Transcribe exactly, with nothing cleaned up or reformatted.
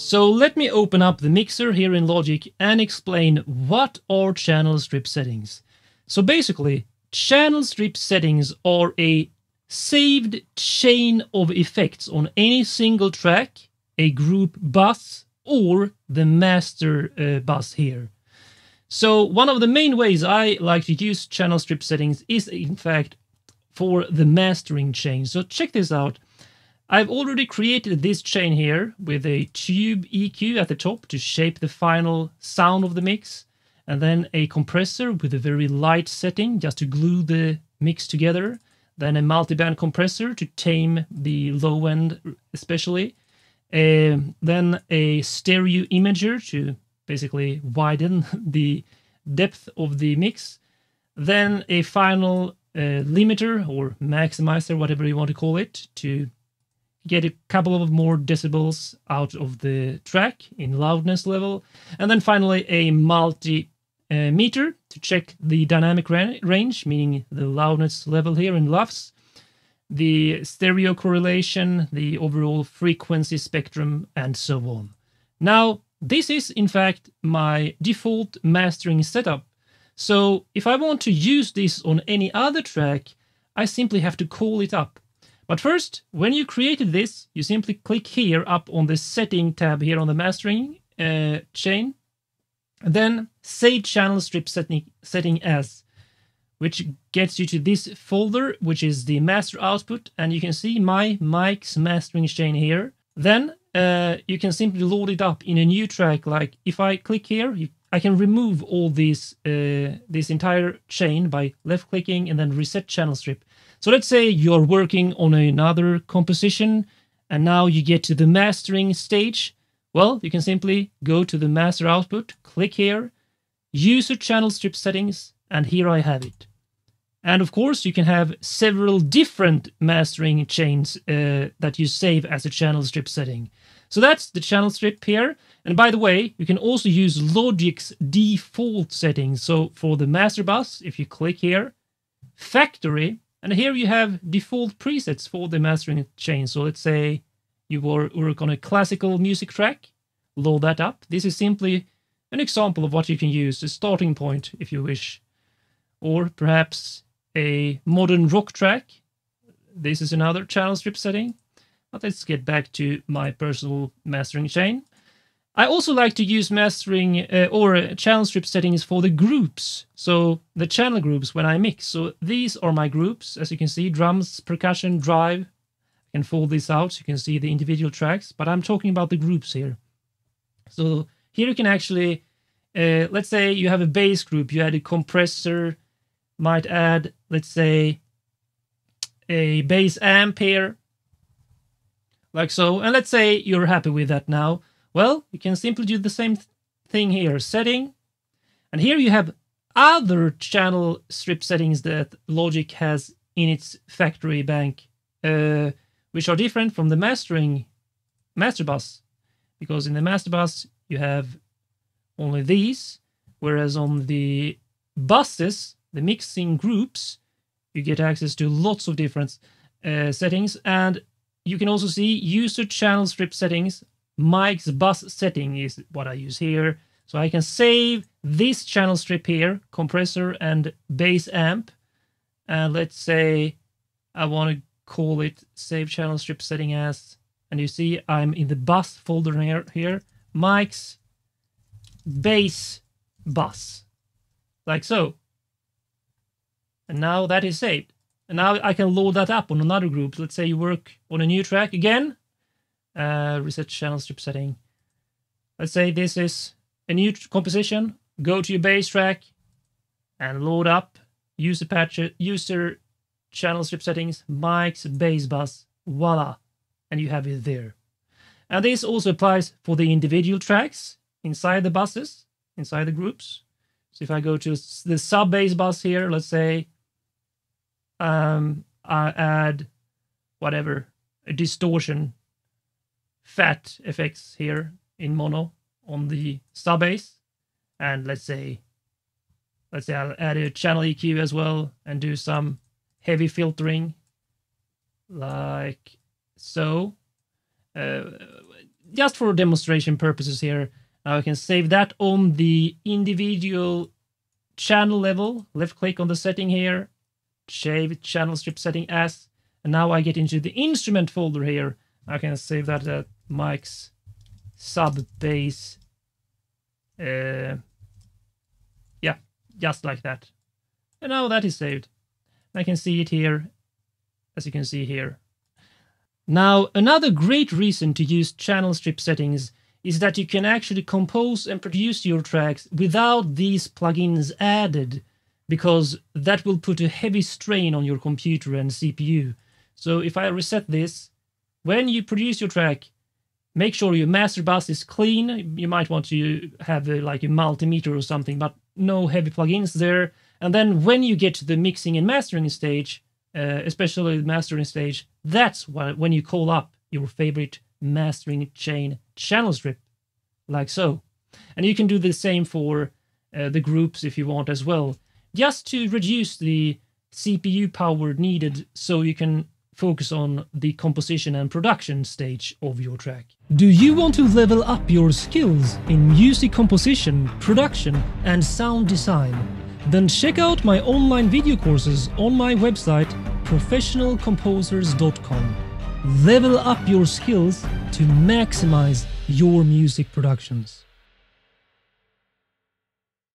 So let me open up the mixer here in Logic and explain what are channel strip settings. So basically, channel strip settings are a saved chain of effects on any single track, a group bus, or the master uh, bus here. So one of the main ways I like to use channel strip settings is in fact for the mastering chain. So check this out. I've already created this chain here with a tube E Q at the top to shape the final sound of the mix, and then a compressor with a very light setting just to glue the mix together, then a multiband compressor to tame the low end especially, uh, then a stereo imager to basically widen the depth of the mix, then a final uh, limiter or maximizer, whatever you want to call it, to get a couple of more decibels out of the track in loudness level, and then finally a multi uh, meter to check the dynamic range, meaning the loudness level here in LUFS, the stereo correlation, the overall frequency spectrum, and so on. Now, this is in fact my default mastering setup. So if I want to use this on any other track, I simply have to call it up. But first, when you created this, you simply click here up on the setting tab here on the mastering uh, chain, and then save channel strip setting, setting as, which gets you to this folder, which is the master output, and you can see my mic's mastering chain here. Then Uh, you can simply load it up in a new track. Like if I click here, you, I can remove all these, uh, this entire chain by left clicking and then reset channel strip. So let's say you're working on another composition and now you get to the mastering stage. Well, you can simply go to the master output, click here, user channel strip settings, and here I have it. And of course, you can have several different mastering chains uh, that you save as a channel strip setting. So that's the channel strip here. And by the way, you can also use Logic's default settings. So for the master bus, if you click here, factory, and here you have default presets for the mastering chain. So let's say you work on a classical music track, load that up. This is simply an example of what you can use, a starting point if you wish, or perhaps a modern rock track. This is another channel strip setting. But let's get back to my personal mastering chain. I also like to use mastering uh, or uh, channel strip settings for the groups. So the channel groups when I mix. So these are my groups, as you can see, drums, percussion, drive. I can fold this out so you can see the individual tracks, but I'm talking about the groups here. So here you can actually, uh, let's say you have a bass group, you add a compressor, might add, let's say, a bass amp here, like so. And let's say you're happy with that now. Well, you can simply do the same th thing here, setting. And here you have other channel strip settings that Logic has in its factory bank, uh, which are different from the mastering master bus. Because in the master bus, you have only these, whereas on the buses, the mixing groups, you get access to lots of different uh, settings, and you can also see user channel strip settings. Mic's bus setting is what I use here, so I can save this channel strip here, compressor and bass amp, and let's say I want to call it save channel strip setting as, and you see I'm in the bus folder here, here. Mic's bass bus, like so. And now that is saved. And now I can load that up on another group. Let's say you work on a new track again. Uh, reset channel strip setting. Let's say this is a new composition. Go to your bass track and load up user patch, user channel strip settings, mic's bass bus, voila. And you have it there. And this also applies for the individual tracks inside the buses, inside the groups. So if I go to the sub bass bus here, let's say, Um, I add whatever, a distortion fat effects here in mono on the sub bass, and let's say, let's say I'll add a channel E Q as well and do some heavy filtering, like so. Uh, just for demonstration purposes here, I can save that on the individual channel level. Left click on the setting here, save channel strip setting as, and now I get into the instrument folder here. I can save that at mics, sub bass, uh, yeah, just like that. And now that is saved. I can see it here, as you can see here. Now, another great reason to use channel strip settings is that you can actually compose and produce your tracks without these plugins added, because that will put a heavy strain on your computer and C P U. So if I reset this, when you produce your track, make sure your master bus is clean. You might want to have a, like a multimeter or something, but no heavy plugins there. And then when you get to the mixing and mastering stage, uh, especially the mastering stage, that's when you call up your favorite mastering chain channel strip, like so. And you can do the same for uh, the groups if you want as well, just to reduce the C P U power needed so you can focus on the composition and production stage of your track. Do you want to level up your skills in music composition, production, and sound design? Then check out my online video courses on my website professional composers dot com. Level up your skills to maximize your music productions.